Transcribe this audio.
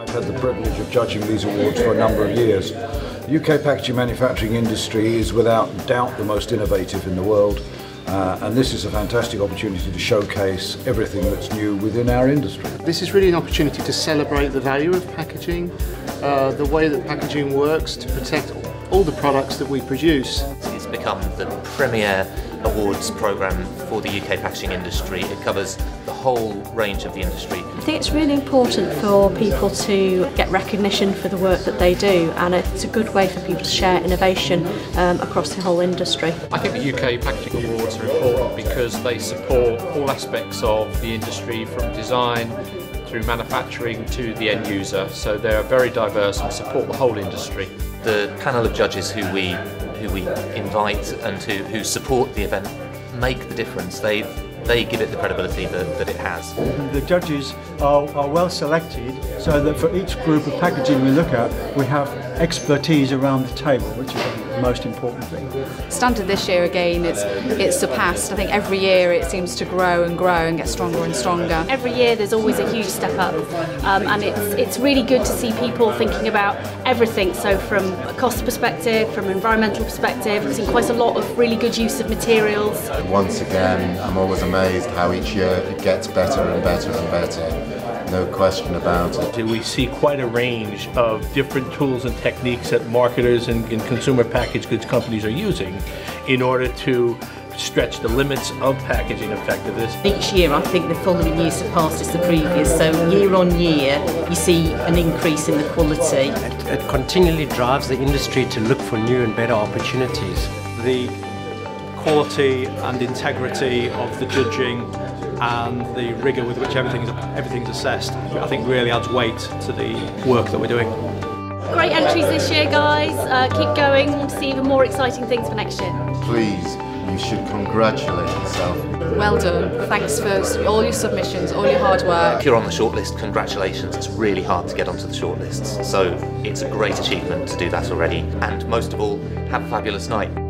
I've had the privilege of judging these awards for a number of years. The UK packaging manufacturing industry is without doubt the most innovative in the world, and this is a fantastic opportunity to showcase everything that's new within our industry. This is really an opportunity to celebrate the value of packaging, the way that packaging works to protect all the products that we produce. It's become the premier awards programme for the UK packaging industry. It covers the whole range of the industry. I think it's really important for people to get recognition for the work that they do, and it's a good way for people to share innovation across the whole industry. I think the UK Packaging Awards are important because they support all aspects of the industry, from design through manufacturing to the end user, so they're very diverse and support the whole industry. The panel of judges who we invite and who support the event make the difference. They give it the credibility that it has. The judges are well selected, so that for each group of packaging we look at, we have expertise around the table, which is the most important thing. Standard this year again, it's surpassed. I think every year it seems to grow and get stronger and stronger. Every year there's always a huge step up, and it's really good to see people thinking about everything. So from a cost perspective, from an environmental perspective, we've seen quite a lot of really good use of materials. Once again, I'm always amazed how each year it gets better and better and better, no question about it. We see quite a range of different tools and techniques that marketers and consumer packaged goods companies are using in order to stretch the limits of packaging effectiveness. Each year I think the following year surpasses the previous, so year on year you see an increase in the quality. It continually drives the industry to look for new and better opportunities. The quality and integrity of the judging and the rigour with which everything's assessed, I think really adds weight to the work that we're doing. Great entries this year, guys. Keep going. We'll see even more exciting things for next year. Please, you should congratulate yourself. Well done. Thanks for all your submissions, all your hard work. If you're on the shortlist, congratulations. It's really hard to get onto the shortlists, so it's a great achievement to do that already. And most of all, have a fabulous night.